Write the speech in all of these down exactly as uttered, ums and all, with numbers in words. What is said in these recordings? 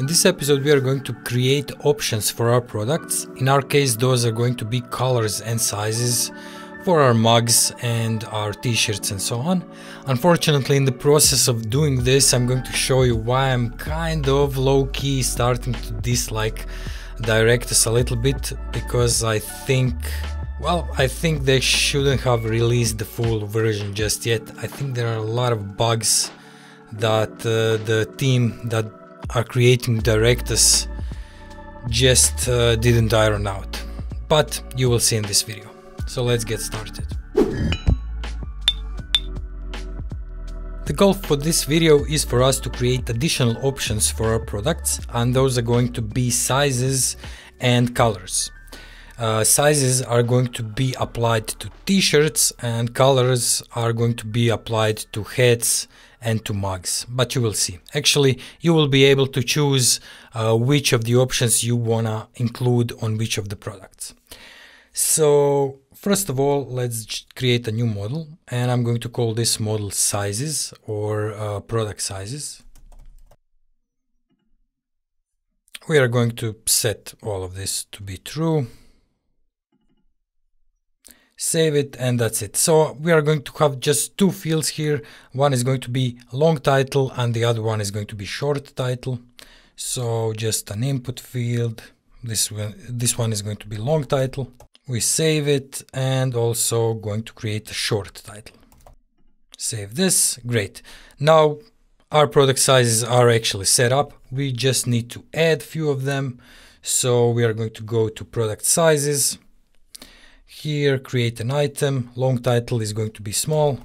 In this episode we are going to create options for our products. In our case those are going to be colors and sizes for our mugs and our t-shirts and so on. Unfortunately, in the process of doing this I'm going to show you why I'm kind of low-key starting to dislike Directus a little bit, because I think, well, I think they shouldn't have released the full version just yet. I think there are a lot of bugs that uh, the team that are creating Directus just uh, didn't iron out, but you will see in this video. So let's get started. The goal for this video is for us to create additional options for our products, and those are going to be sizes and colors. Uh, sizes are going to be applied to t-shirts, and colors are going to be applied to hats and to mugs, but you will see. Actually, you will be able to choose uh, which of the options you wanna include on which of the products. So first of all, let's create a new model, and I'm going to call this model sizes or uh, product sizes. We are going to set all of this to be true. Save it, and that's it. So we are going to have just two fields here. One is going to be long title and the other one is going to be short title. So just an input field. This one, this one is going to be long title. We save it, and also going to create a short title. Save this. Great. Now our product sizes are actually set up. We just need to add a few of them. So we are going to go to product sizes. Here, create an item. Long title is going to be small.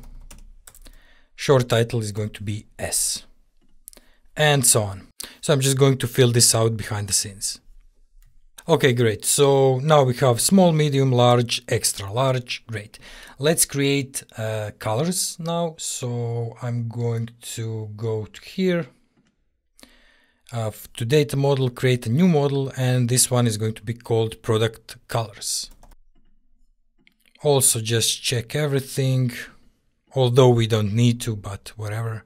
Short title is going to be S. And so on. So I'm just going to fill this out behind the scenes. Okay, great. So now we have small, medium, large, extra large. Great. Let's create uh, colors now. So I'm going to go to here. Uh, to data model, create a new model. And this one is going to be called product colors. Also just check everything, although we don't need to, but whatever.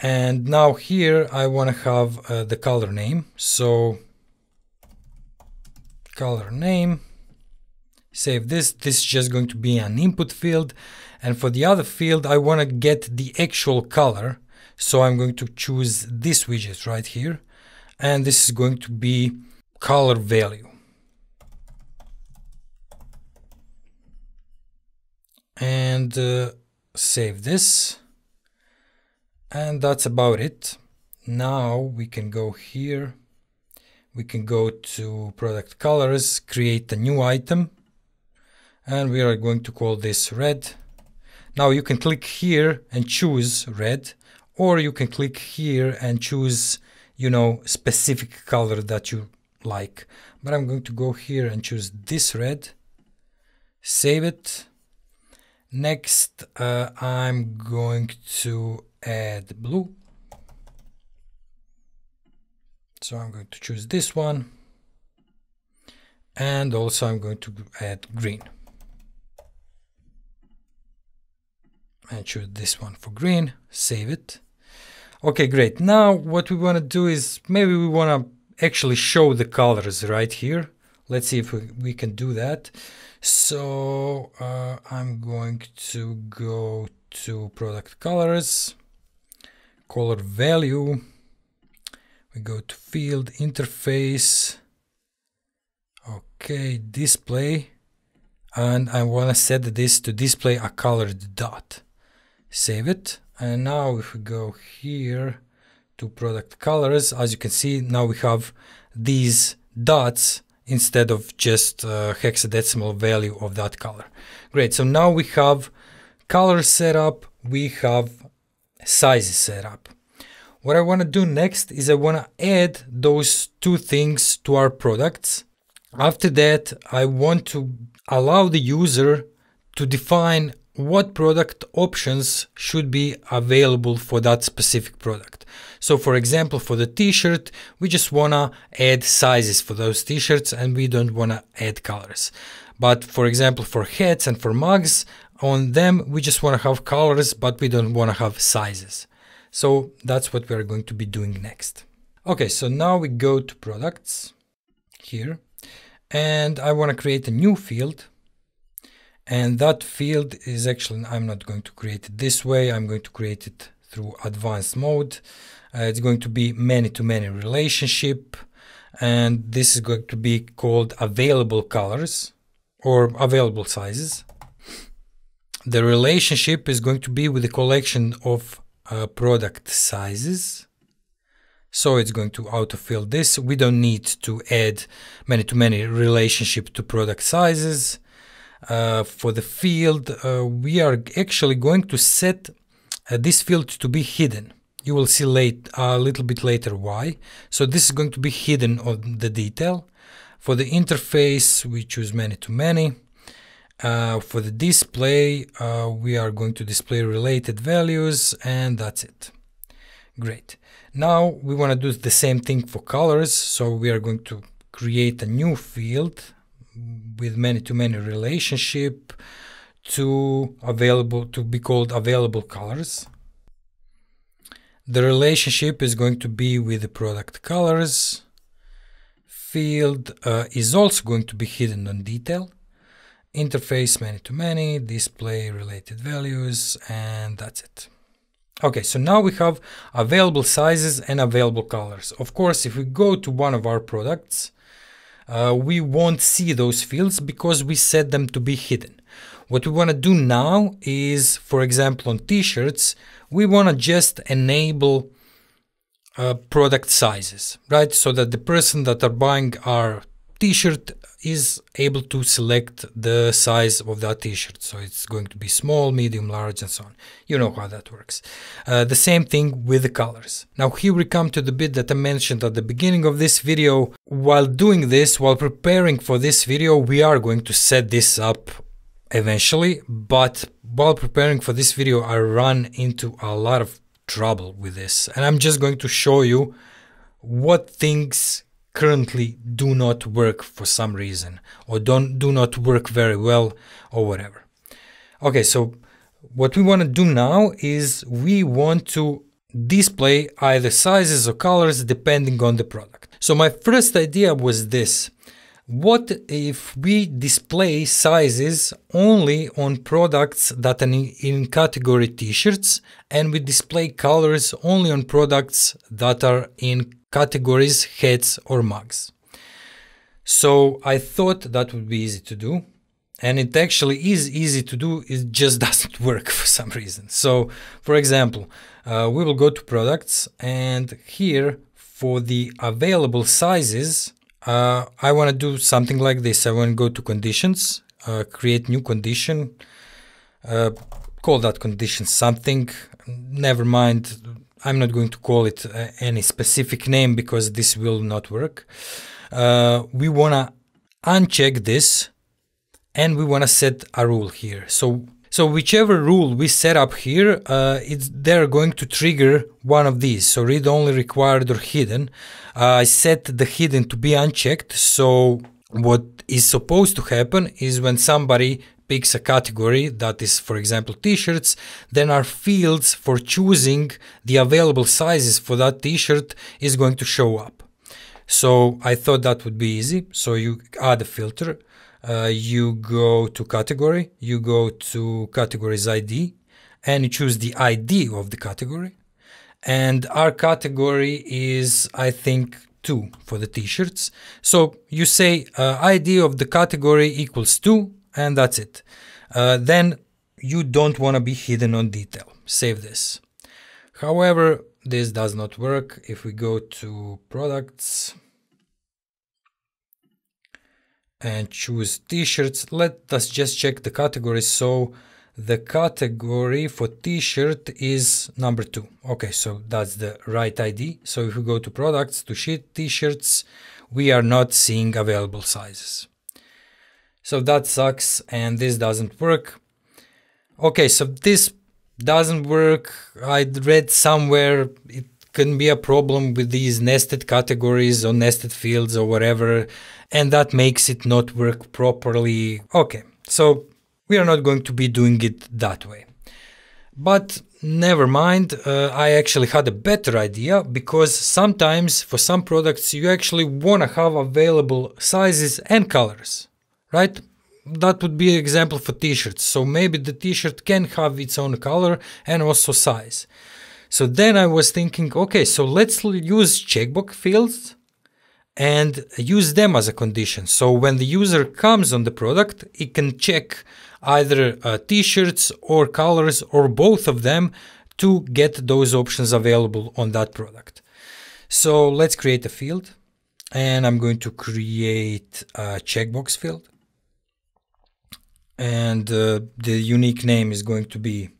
And now here I want to have uh, the color name. So color name, save this. This is just going to be an input field. And for the other field, I want to get the actual color. So I'm going to choose this widget right here. And this is going to be color value. And uh, save this, and that's about it. Now we can go here, we can go to product colors, create a new item, and we are going to call this red. Now you can click here and choose red, or you can click here and choose, you know, specific color that you like. But I'm going to go here and choose this red, save it. Next, uh, I'm going to add blue. So I'm going to choose this one. And also I'm going to add green. And choose this one for green, save it. Okay, great. Now what we want to do is maybe we want to actually show the colors right here. Let's see if we can do that. So uh, I'm going to go to product colors, color value. We go to field interface. Okay, display. And I want to set this to display a colored dot. Save it. And now if we go here to product colors, as you can see, now we have these dots instead of just uh, hexadecimal value of that color. Great, so now we have color set up, we have sizes set up. What I wanna do next is I wanna add those two things to our products. After that, I want to allow the user to define what product options should be available for that specific product. So for example, for the t-shirt, we just wanna add sizes for those t-shirts and we don't wanna add colors. But for example, for hats and for mugs, on them, we just wanna have colors, but we don't wanna have sizes. So that's what we're going to be doing next. Okay, so now we go to products here, and I want to create a new field. And that field is actually, I'm not going to create it this way. I'm going to create it through advanced mode. Uh, it's going to be many-to-many relationship. And this is going to be called available colors or available sizes. The relationship is going to be with a collection of uh, product sizes. So it's going to autofill this. We don't need to add many-to-many relationship to product sizes. Uh, for the field, uh, we are actually going to set uh, this field to be hidden. You will see late, uh, a little bit later why. So this is going to be hidden on the detail. For the interface, we choose many to many. Uh, for the display, uh, we are going to display related values, and that's it. Great. Now we want to do the same thing for colors. So we are going to create a new field with many-to-many relationship to available to be called available colors. The relationship is going to be with the product colors. Field uh, is also going to be hidden on detail. Interface many-to-many, display related values, and that's it. Okay, so now we have available sizes and available colors. Of course, if we go to one of our products, Uh, we won't see those fields because we set them to be hidden. What we want to do now is, for example, on t-shirts, we want to just enable uh, product sizes, right? So that the person that are buying our t-shirt is able to select the size of that t-shirt. So it's going to be small, medium, large, and so on. You know how that works. Uh, the same thing with the colors. Now here we come to the bit that I mentioned at the beginning of this video. While doing this, while preparing for this video, we are going to set this up eventually. But while preparing for this video, I ran into a lot of trouble with this. And I'm just going to show you what things currently do not work for some reason, or don't do not work very well, or whatever. Okay, so what we want to do now is we want to display either sizes or colors depending on the product. So my first idea was this: what if we display sizes only on products that are in category t-shirts, and we display colors only on products that are in categories, heads, or mugs? So I thought that would be easy to do, and it actually is easy to do, it just doesn't work for some reason. So for example, uh, we will go to products, and here for the available sizes, uh, I want to do something like this. I want to go to conditions, uh, create new condition, uh, call that condition something, never mind, I'm not going to call it uh, any specific name because this will not work. Uh, we want to uncheck this, and we want to set a rule here. So, so whichever rule we set up here, uh, it's, they're going to trigger one of these. So read only, required, or hidden. Uh, I set the hidden to be unchecked. So what is supposed to happen is when somebody picks a category that is, for example, t-shirts, then our fields for choosing the available sizes for that t-shirt is going to show up. So I thought that would be easy. So you add a filter, uh, you go to category, you go to categories I D, and you choose the I D of the category. And our category is, I think, two for the t-shirts. So you say uh, I D of the category equals two, and that's it. Uh, then you don't want to be hidden on detail. Save this. However, this does not work. If we go to products and choose t-shirts, let us just check the category. So the category for t-shirt is number two. Okay, so that's the right I D. So if we go to products, to sheet t-shirts, we are not seeing available sizes. So that sucks, and this doesn't work. Okay, so this doesn't work. I read somewhere it can be a problem with these nested categories or nested fields or whatever, and that makes it not work properly. Okay, so we are not going to be doing it that way. But never mind, uh, I actually had a better idea, because sometimes for some products you actually want to have available sizes and colors, right? That would be an example for t-shirts. So maybe the t-shirt can have its own color and also size. So then I was thinking, okay, so let's use checkbox fields and use them as a condition. So when the user comes on the product, it can check either uh, t-shirts or colors or both of them to get those options available on that product. So let's create a field, and I'm going to create a checkbox field. And uh, the unique name is going to be,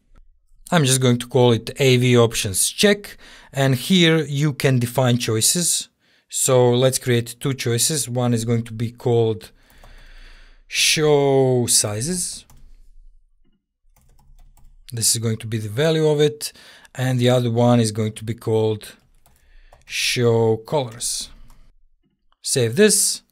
I'm just going to call it A V options check. And here you can define choices. So let's create two choices. One is going to be called show sizes. This is going to be the value of it. And the other one is going to be called show colors. Save this.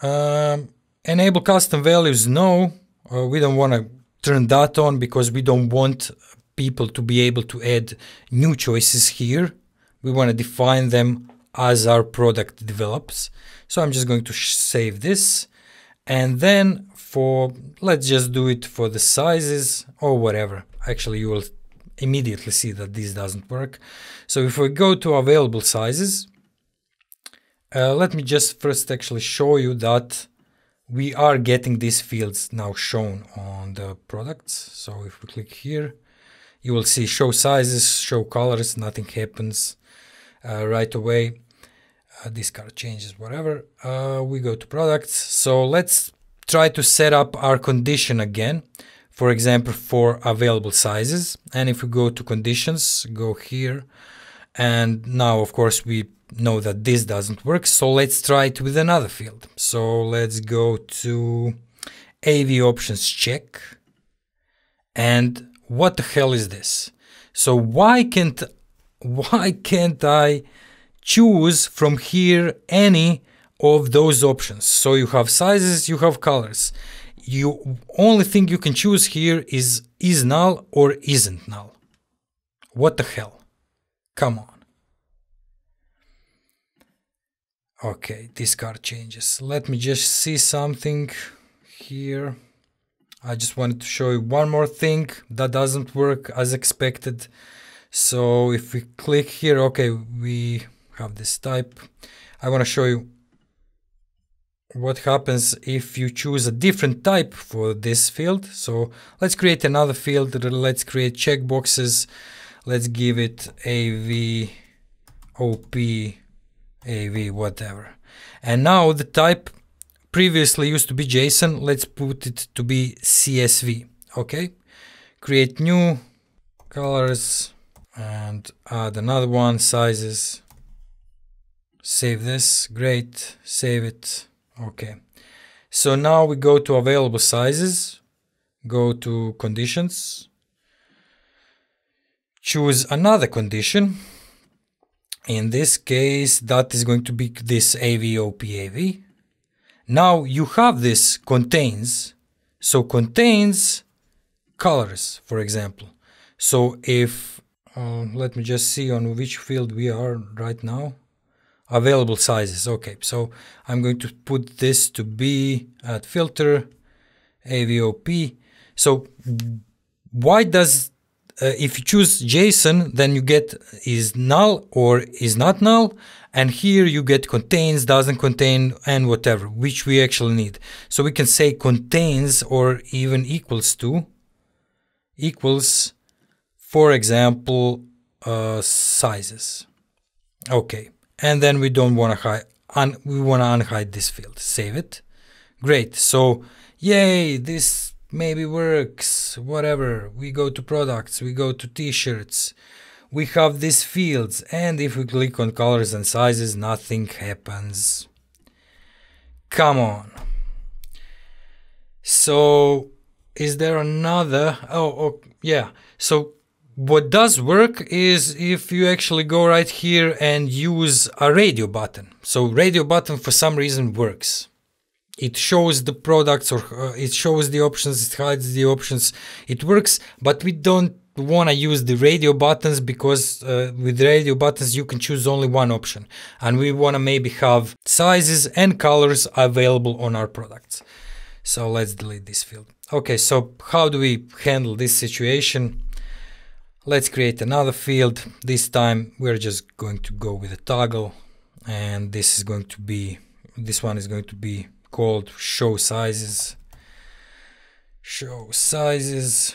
Um, Enable custom values, no, uh, we don't want to turn that on because we don't want people to be able to add new choices here. We want to define them as our product develops. So I'm just going to save this. And then for, let's just do it for the sizes or whatever. Actually, you will immediately see that this doesn't work. So if we go to available sizes, uh, let me just first actually show you that we are getting these fields now shown on the products. So if we click here, you will see show sizes, show colors, nothing happens uh, right away. Uh, this card changes, whatever. Uh, we go to products. So let's try to set up our condition again. For example, for available sizes. And if we go to conditions, go here. And now, of course, we know that this doesn't work, so let's try it with another field. So let's go to A V options check. And what the hell is this? So why can't why can't I choose from here any of those options? So you have sizes, you have colors. You only thing you can choose here is is null or isn't null. What the hell? Come on. Okay, this card changes. Let me just see something here. I just wanted to show you one more thing that doesn't work as expected. So if we click here, okay, we have this type. I want to show you what happens if you choose a different type for this field. So let's create another field. Let's create checkboxes. Let's give it A V, O P, A V, whatever. And now the type previously used to be JSON. Let's put it to be C S V. Okay. Create new colors and add another one, sizes. Save this. Great. Save it. Okay. So now we go to available sizes. Go to conditions. Choose another condition. In this case, that is going to be this A V O P A V. Now you have this contains. So contains colors, for example. So if, uh, let me just see on which field we are right now. Available sizes. Okay, so I'm going to put this to be at filter, A V O P. So why does... Uh, if you choose JSON, then you get is null or is not null. And here you get contains, doesn't contain, and whatever, which we actually need. So we can say contains or even equals to, equals, for example, uh, sizes. Okay. And then we don't want to hide, un we want to unhide this field. Save it. Great. So yay, this maybe works, whatever. We go to products, we go to t-shirts, we have these fields, and if we click on colors and sizes, nothing happens. Come on. So is there another? Oh, oh yeah. So what does work is if you actually go right here and use a radio button. So radio button for some reason works. It shows the products or uh, it shows the options, it hides the options, it works, but we don't wanna use the radio buttons, because uh, with radio buttons you can choose only one option, and we wanna maybe have sizes and colors available on our products. So let's delete this field. Okay, so how do we handle this situation? Let's create another field. This time we're just going to go with a toggle, and this is going to be, this one is going to be called show sizes. Show sizes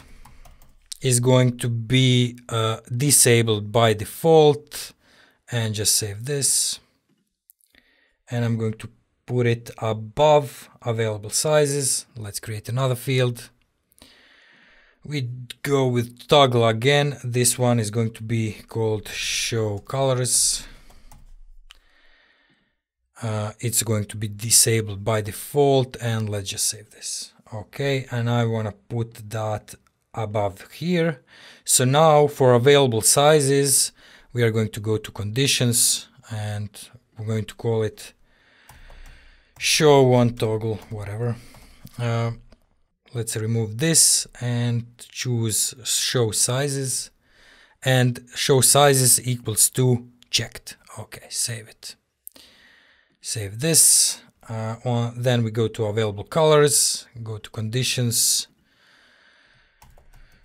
is going to be uh, disabled by default, and just save this, and I'm going to put it above available sizes. Let's create another field. We go with toggle again. This one is going to be called show colors. Uh, it's going to be disabled by default, and let's just save this. Okay, and I want to put that above here. So now for available sizes, we are going to go to conditions, and we're going to call it show on toggle, whatever. Uh, let's remove this and choose show sizes, and show sizes equals to checked. Okay, save it. Save this. Uh, on, then we go to available colors, go to conditions,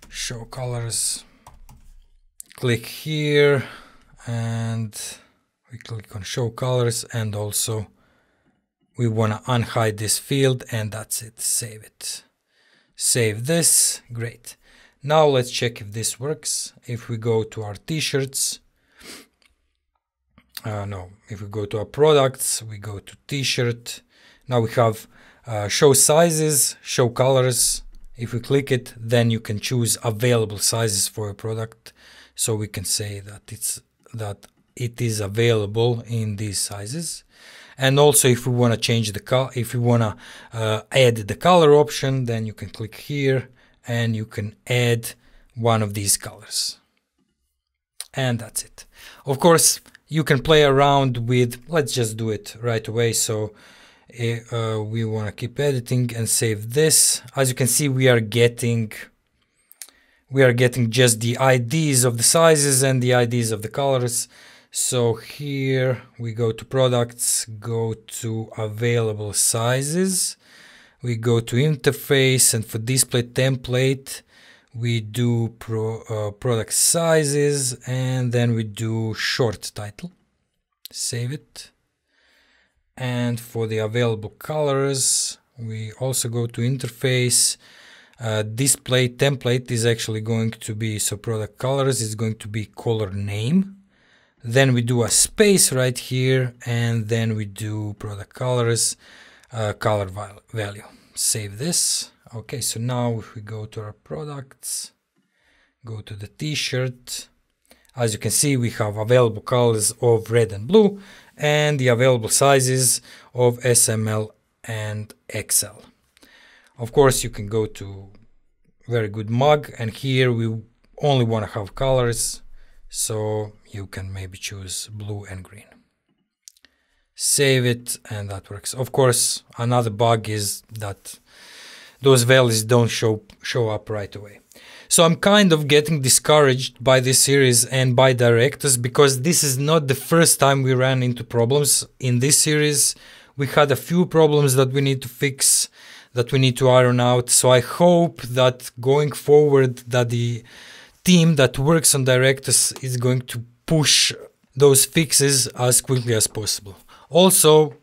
show colors, click here, and we click on show colors, and also we want to unhide this field, and that's it. Save it. Save this. Great. Now let's check if this works. If we go to our t-shirts, Uh, no, if we go to our products, we go to t-shirt. Now we have uh, show sizes, show colors. If we click it, then you can choose available sizes for your product. So we can say that it's that it is available in these sizes. And also, if we want to change the color, if you want to uh, add the color option, then you can click here and you can add one of these colors. And that's it. Of course, you can play around with, let's just do it right away. So uh, we want to keep editing and save this. As you can see, we are getting, we are getting just the I Ds of the sizes and the I Ds of the colors. So here we go to products, go to available sizes. We go to interface, and for display template, we do pro, uh, product sizes, and then we do short title. Save it. And for the available colors, we also go to interface. Uh, display template is actually going to be, so product colors is going to be color name. Then we do a space right here, and then we do product colors, uh, color value. Save this. Okay, so now if we go to our products, go to the t-shirt, as you can see, we have available colors of red and blue, and the available sizes of S M L and X L. Of course, you can go to Very Good Mug, and here we only want to have colors, so you can maybe choose blue and green. Save it, and that works. Of course, another bug is that those values don't show show up right away. So I'm kind of getting discouraged by this series and by Directus, because this is not the first time we ran into problems in this series. We had a few problems that we need to fix, that we need to iron out. So I hope that going forward, that the team that works on Directus is going to push those fixes as quickly as possible. Also,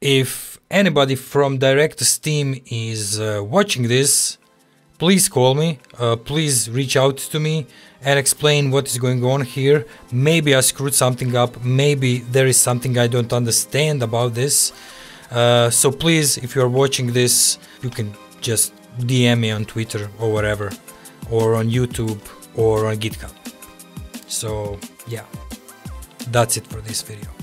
if anybody from Directus team is uh, watching this, please call me, uh, please reach out to me and explain what is going on here. Maybe I screwed something up, maybe there is something I don't understand about this. Uh, so please, if you're watching this, you can just D M me on Twitter or whatever, or on YouTube or on GitHub. So yeah, that's it for this video.